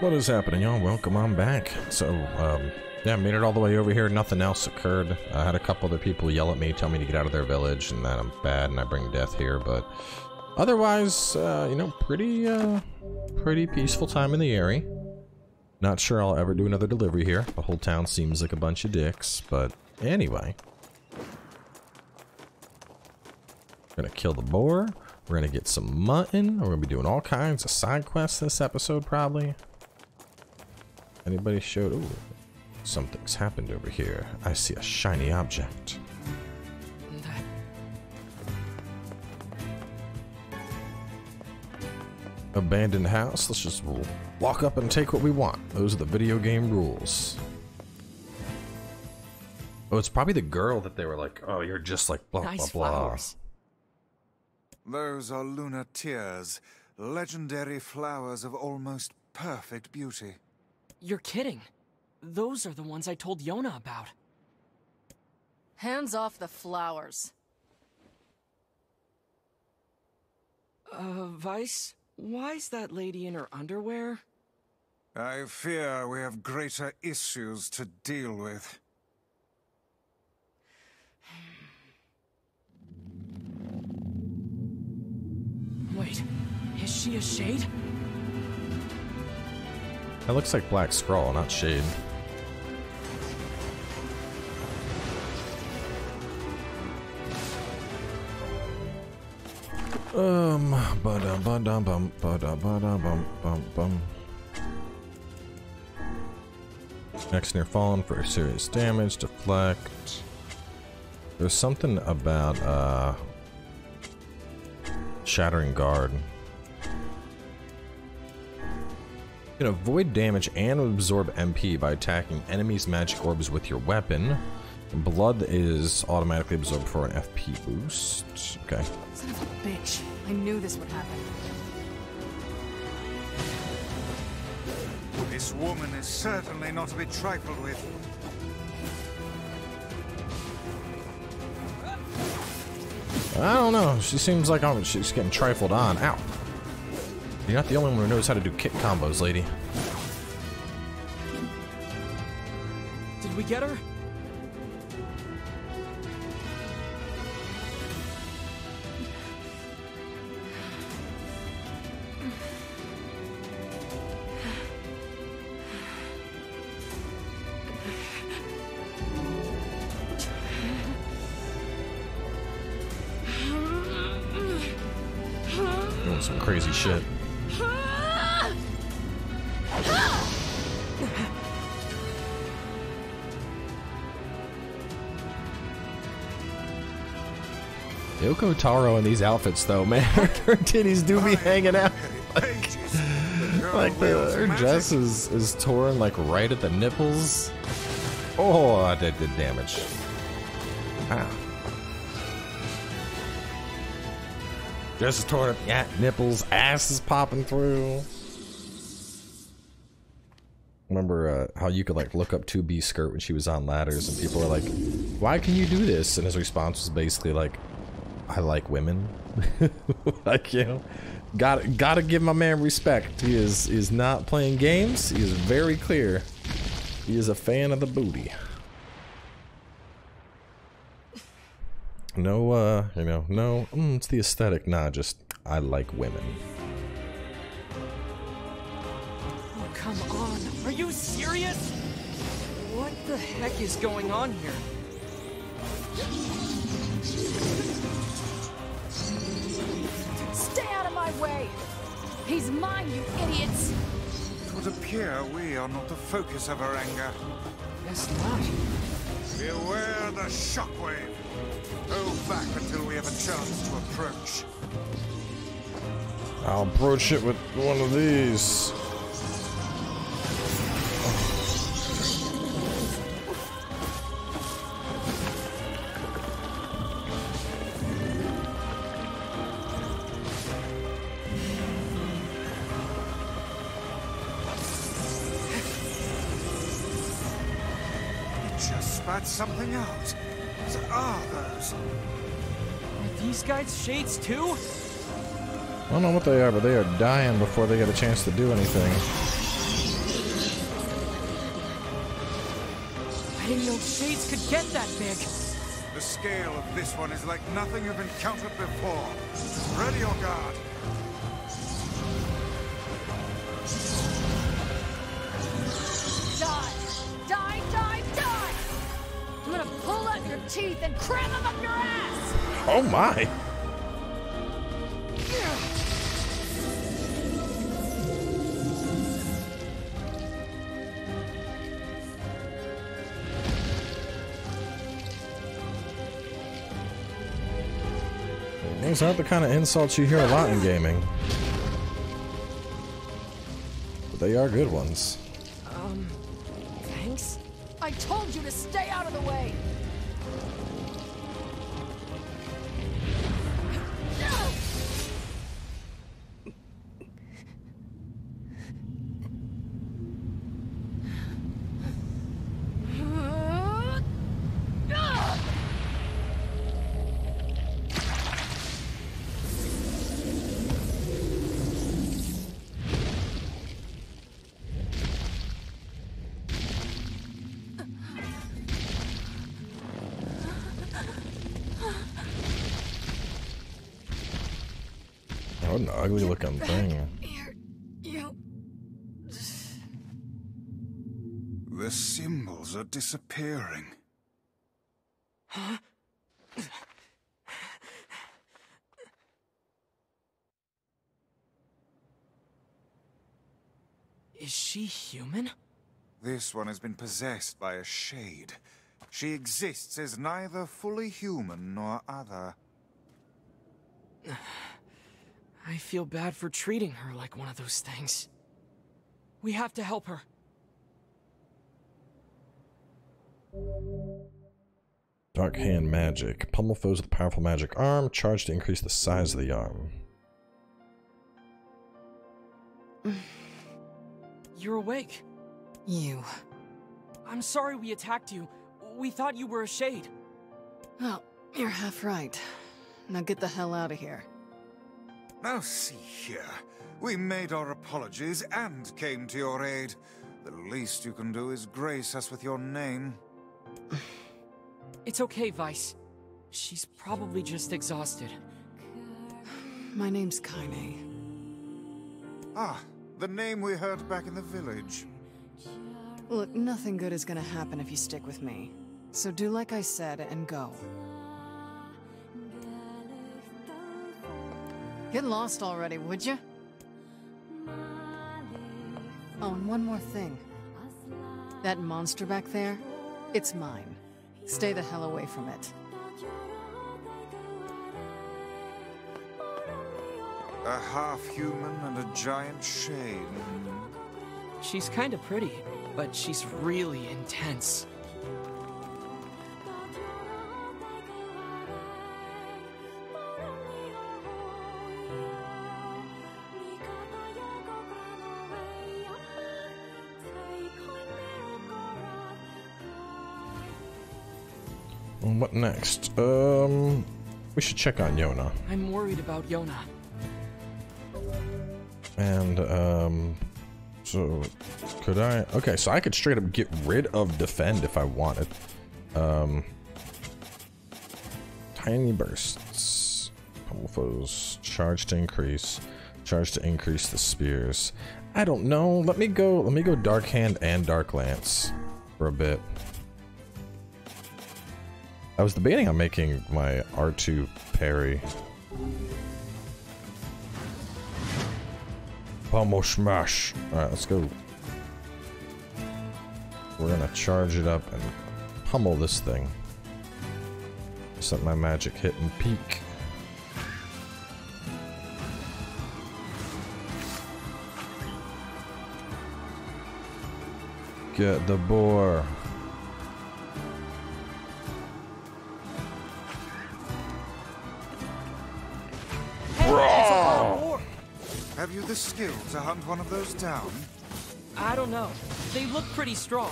What is happening, y'all? Welcome on back. So, yeah, made it all the way over here. Nothing else occurred. I had a couple other people yell at me, tell me to get out of their village, and that I'm bad and I bring death here, but otherwise, you know, pretty peaceful time in the area. Not sure I'll ever do another delivery here. The whole town seems like a bunch of dicks, but anyway. We're gonna kill the boar. We're gonna get some mutton. We're gonna be doing all kinds of side quests this episode, probably. Anybody showed? Ooh, something's happened over here. I see a shiny object. Abandoned house. Let's just walk up and take what we want. Those are the video game rules. Oh, it's probably the girl that they were like, oh, you're just like blah, nice blah, blah. Flowers. Those are lunar tears, legendary flowers of almost perfect beauty. You're kidding. Those are the ones I told Yona about. Hands off the flowers. Weiss, why is that lady in her underwear? I fear we have greater issues to deal with. Wait, is she a shade? That looks like Black Scrawl, not Shade. Next near fallen for serious damage, deflect. There's something about shattering guard. You can avoid damage and absorb MP by attacking enemies' magic orbs with your weapon. Blood is automatically absorbed for an FP boost. Okay. Son of a bitch. I knew this would happen. This woman is certainly not to be trifled with. I don't know. She seems like she's getting trifled on. Ow. You're not the only one who knows how to do kick combos, lady. Did we get her? Doing some crazy shit. Yoko Taro in these outfits, though, man, her titties do be hanging out. Like her dress is torn, like right at the nipples. Oh, that did damage. Wow. Dress is torn up at nipples. Ass is popping through. Remember how you could like look up 2B skirt when she was on ladders, and people were like, "Why can you do this?" And his response was basically like, I like women. Like, you know, gotta give my man respect. He is not playing games. He is very clear. He is a fan of the booty. No, you know, no, it's the aesthetic. Nah, just I like women. Oh, come on. Are you serious? What the heck is going on here? Stay out of my way! He's mine, you idiots! It would appear we are not the focus of her anger. Yes, not. Beware the shockwave! Hold back until we have a chance to approach. I'll approach it with one of these. Something else. Are these guys shades too? I don't know what they are, but they are dying before they get a chance to do anything. didn't know shades could get that big. The scale of this one is like nothing you've encountered before. Ready your guard. Die! Die, die, die! I'm gonna pull out your teeth and cram them up your ass! Oh my! Those aren't the kind of insults you hear a lot in gaming. But they are good ones. Thanks? I told you to stay out of the way! What an ugly looking thing. Here, you... The symbols are disappearing. Huh? Is she human? This one has been possessed by a shade. She exists as neither fully human nor other. I feel bad for treating her like one of those things. We have to help her. Dark hand magic. Pummel foes with a powerful magic arm. Charge to increase the size of the arm. You're awake. You. I'm sorry we attacked you. We thought you were a shade. Well, you're half right. Now get the hell out of here. Now see here. We made our apologies and came to your aid. The least you can do is grace us with your name. It's okay, Weiss. She's probably just exhausted. My name's Kaine. Ah, the name we heard back in the village. Look, nothing good is gonna happen if you stick with me. So do like I said and go. Get lost already, would you? Oh, and one more thing. That monster back there, it's mine. Stay the hell away from it. A half-human and a giant shade. She's kind of pretty, but she's really intense. What next? We should check on Yona. I'm worried about Yona. And, so, could I? Okay, so I could straight up get rid of defend if I wanted. Tiny bursts. Pummel foes. Charge to increase the spears. I don't know. Let me go Dark Hand and Dark Lance for a bit. I was debating on making my R2 parry. Pummel smash. Alright, let's go. We're gonna charge it up and pummel this thing. Just let my magic hit and peak. Get the boar. Have you the skill to hunt one of those down? I don't know. They look pretty strong.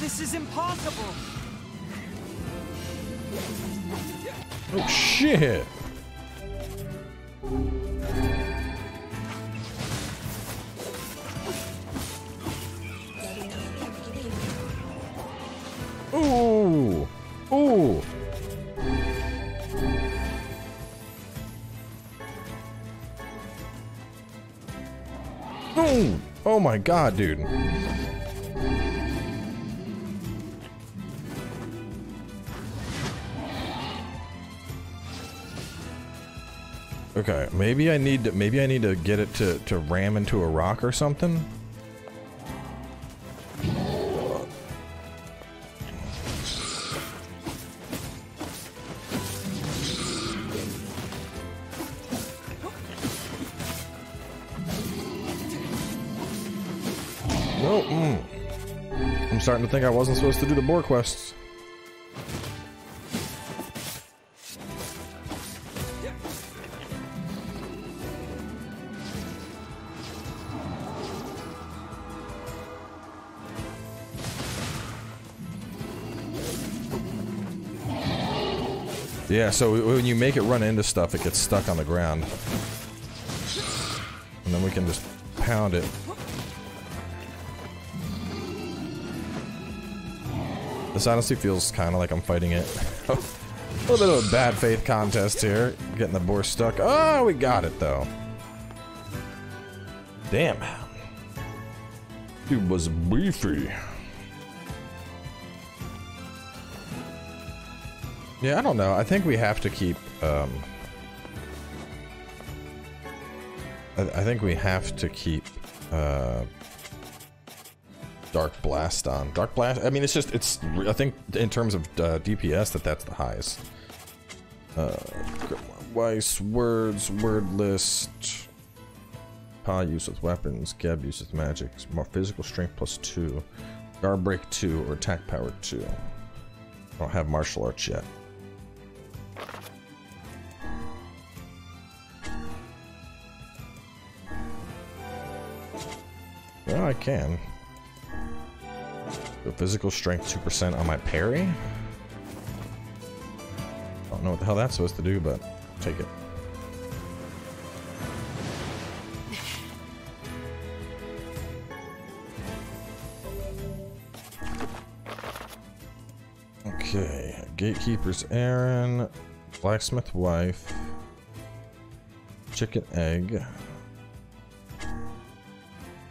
This is impossible. Oh shit! Ooh! Ooh! Boom! Oh my god, dude. Okay, maybe I need to get it to ram into a rock or something. No, I'm starting to think I wasn't supposed to do the boar quests. Yeah, so when you make it run into stuff, it gets stuck on the ground. And then we can just pound it. This honestly feels kind of like I'm fighting it. A little bit of a bad faith contest here. Getting the boar stuck. Oh, we got it, though. Damn. It was beefy. Yeah, I don't know. I think we have to keep, Dark Blast on. Dark Blast, I mean, it's I think in terms of DPS that's the highest. Grimoire Weiss, words, word list. Pa use with weapons, Geb use with magic. More physical strength +2. Guard break 2 or attack power 2. I don't have martial arts yet. Well, I can. The physical strength 2% on my parry? Don't know what the hell that's supposed to do, but take it. Okay, Gatekeeper's Aaron, Blacksmith Wife, Chicken Egg.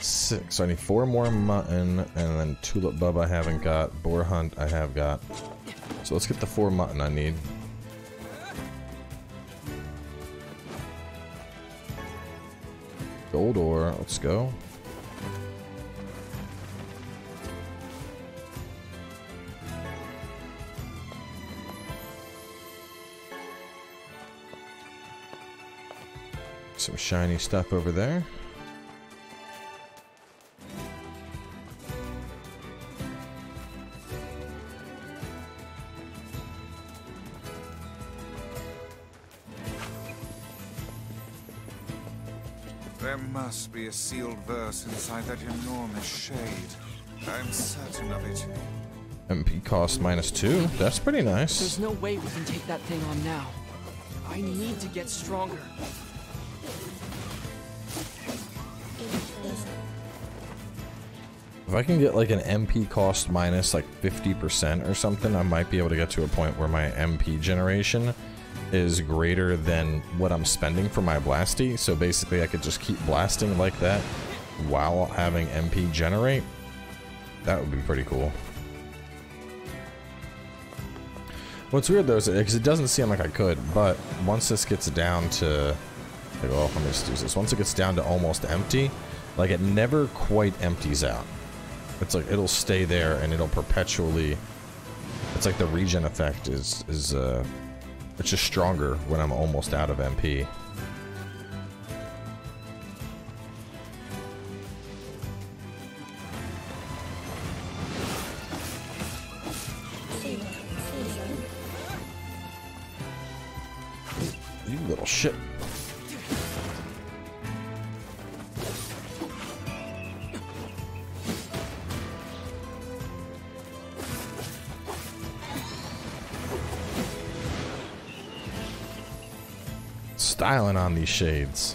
6. So I need 4 more mutton, and then Tulip Bub I haven't got, Boar Hunt I have got. So let's get the 4 mutton I need. Gold ore, let's go. Some shiny stuff over there. Must be a sealed verse inside that enormous shade. I'm certain of it. MP cost -2. That's pretty nice. There's no way we can take that thing on now. I need to get stronger. If I can get like an MP cost minus like 50% or something, I might be able to get to a point where my MP generation is greater than what I'm spending for my blasty, so basically I could just keep blasting like that while having MP generate. That would be pretty cool. What's weird though is because it doesn't seem like I could, but once this gets down to, like, well, let me just use this. Once it gets down to almost empty, like it never quite empties out. It's like it'll stay there and it'll perpetually. It's like the regen effect is. It's just stronger when I'm almost out of MP. You little shit. styling on these shades.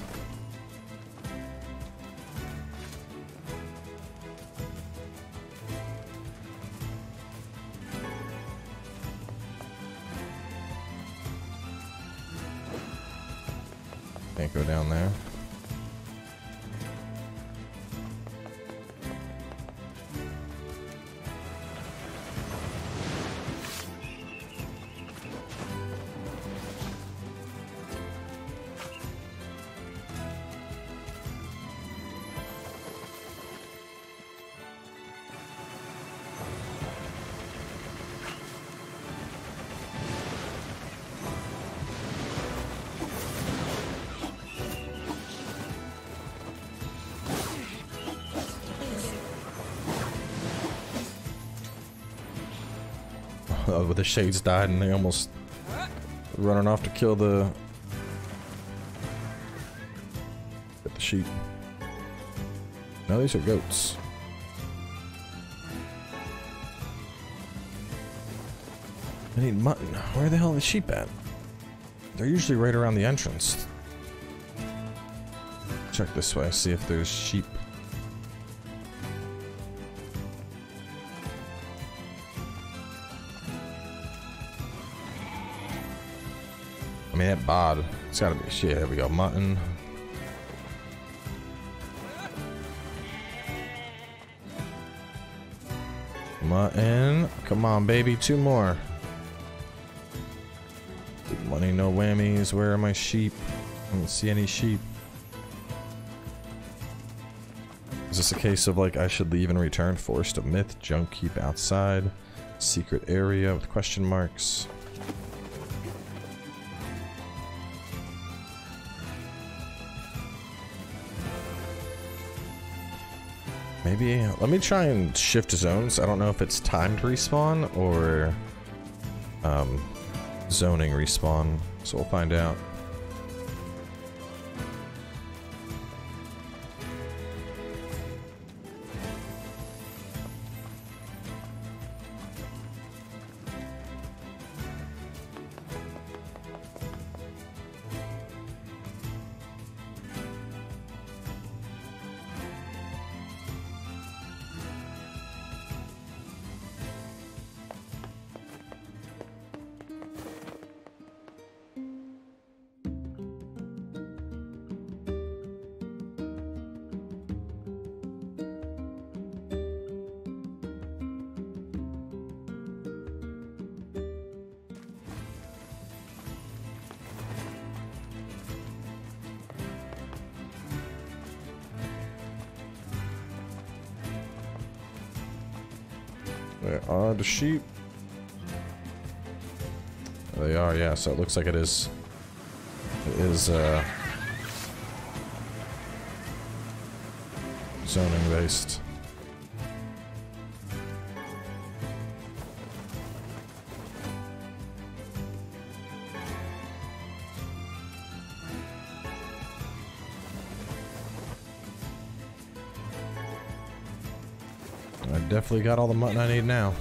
Can't go down there. But the shades died and they almost running off to kill the sheep. No, these are goats. I need mutton. Where the hell are the sheep at? They're usually right around the entrance. Check this way, see if there's sheep. I mean, that bod, it's gotta be shit. There we go, mutton. Mutton. Come on, baby, two more. Good money, no whammies. Where are my sheep? I don't see any sheep. Is this a case of like I should leave and return? Forest of Myth, junk keep outside, secret area with question marks. Maybe, let me try and shift zones. I don't know if it's timed respawn or zoning respawn, so we'll find out. Where are the sheep? There they are, yeah, so it looks like it is. It is, zoning based. Definitely got all the mutton I need now.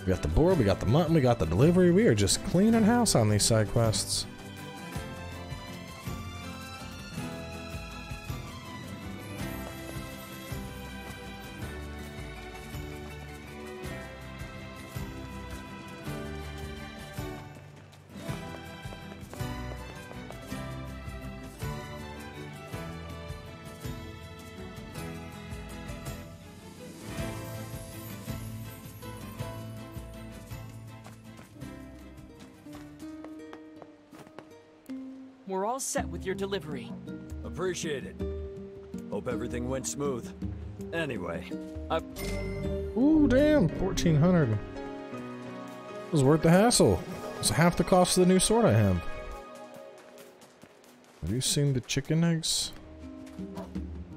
We got the boar, we got the mutton, we got the delivery. We are just cleaning house on these side quests. We're all set with your delivery. Appreciate it. Hope everything went smooth. Anyway, ooh, damn, 1400. It was worth the hassle. It's half the cost of the new sword I have. Have you seen the chicken eggs?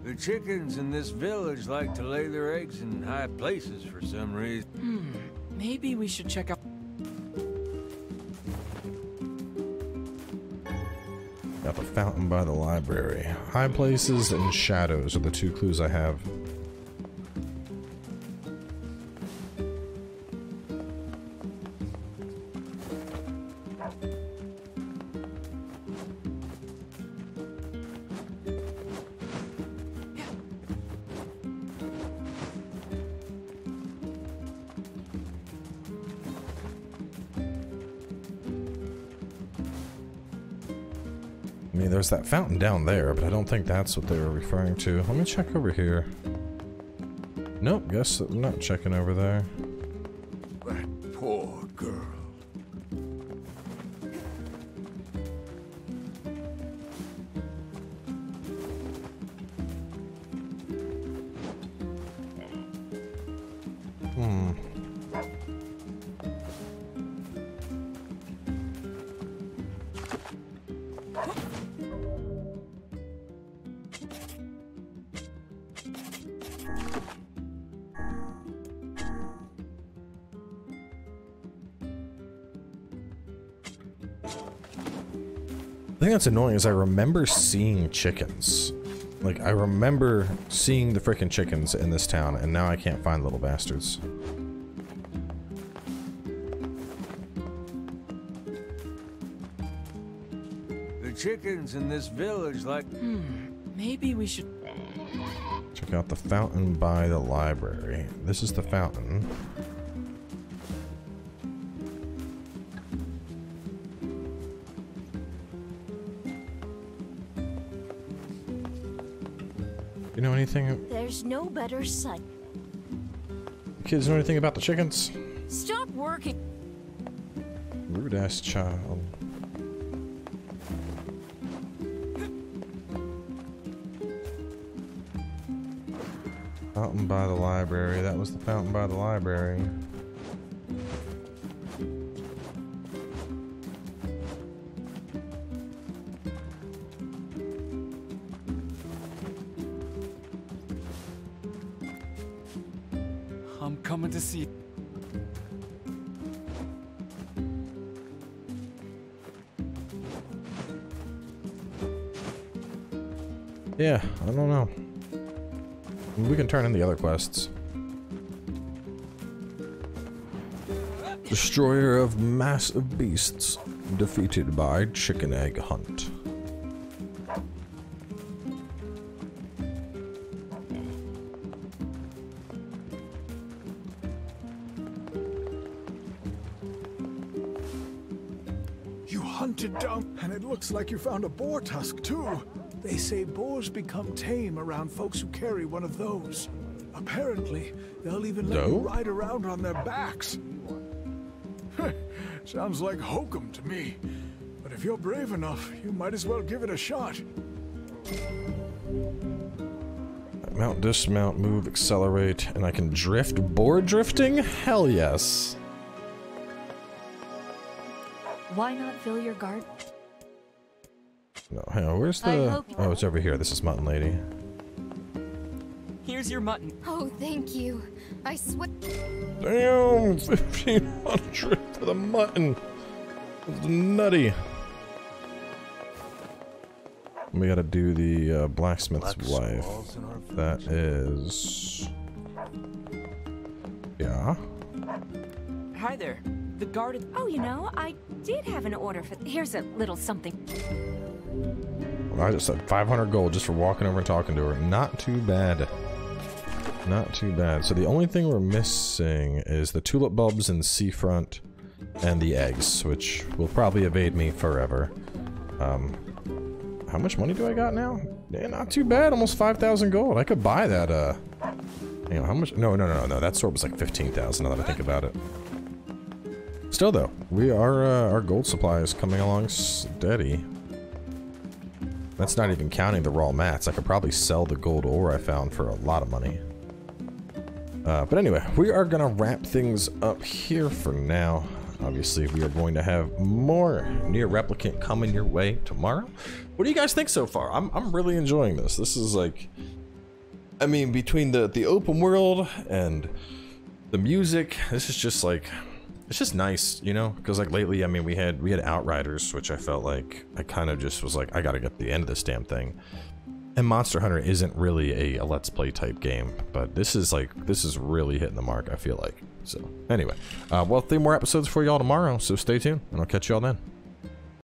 The chickens in this village like to lay their eggs in high places for some reason. Maybe we should check out. Got the fountain by the library. High places and shadows are the two clues I have. I mean, there's that fountain down there, but I don't think that's what they were referring to. Let me check over here. Nope, guess I'm not checking over there. That poor girl. That's annoying is I remember seeing chickens. Like, I remember seeing the frickin' chickens in this town, and now I can't find little bastards. The chickens in this village, like... maybe we should... Check out the fountain by the library. This is the fountain. You know anything? There's no better sight. Kids know anything about the chickens? Stop working. Rude ass child. Fountain by the library. That was the fountain by the library. Yeah, I don't know. We can turn in the other quests. Destroyer of mass of beasts, defeated by chicken egg hunt. You hunted down, and it looks like you found a boar tusk too. They say boars become tame around folks who carry one of those. Apparently, they'll even let you ride around on their backs. Sounds like hokum to me. But if you're brave enough, you might as well give it a shot. Mount, dismount, move, accelerate, and I can drift. Boar drifting? Hell yes. Why not fill your guard? No, hang on, where's the... Oh, it's over here. This is Mutton Lady. Here's your mutton. Oh, thank you. I swear... Damn! 1,500 for the mutton! It's nutty! We gotta do the blacksmith's wife. That is... Yeah? Hi there. The guard... Oh, you know, I did have an order for... Here's a little something... I just said 500 gold just for walking over and talking to her. Not too bad. Not too bad. So the only thing we're missing is the tulip bulbs and seafront and the eggs, which will probably evade me forever. How much money do I got now? Yeah, not too bad. Almost 5,000 gold. I could buy that, hang on, how much? No. That sword was like 15,000 now that I think about it. Still though, we are, our gold supply is coming along steady. That's not even counting the raw mats. I could probably sell the gold ore I found for a lot of money. But anyway, we are going to wrap things up here for now. Obviously, we are going to have more NieR Replicant coming your way tomorrow. What do you guys think so far? I'm really enjoying this. This is like... I mean, between the open world and the music, this is just like... It's just nice, you know, because like lately, I mean, we had Outriders, which I felt like I kind of just was like, I gotta get to the end of this damn thing. And Monster Hunter isn't really a let's play type game, but this is like, this is really hitting the mark, I feel like. So anyway, well, 3 more episodes for y'all tomorrow, so stay tuned, and I'll catch y'all then.